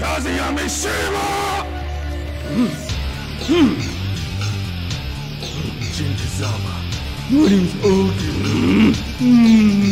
Kazuya Mishima! Jinki-sama, what is all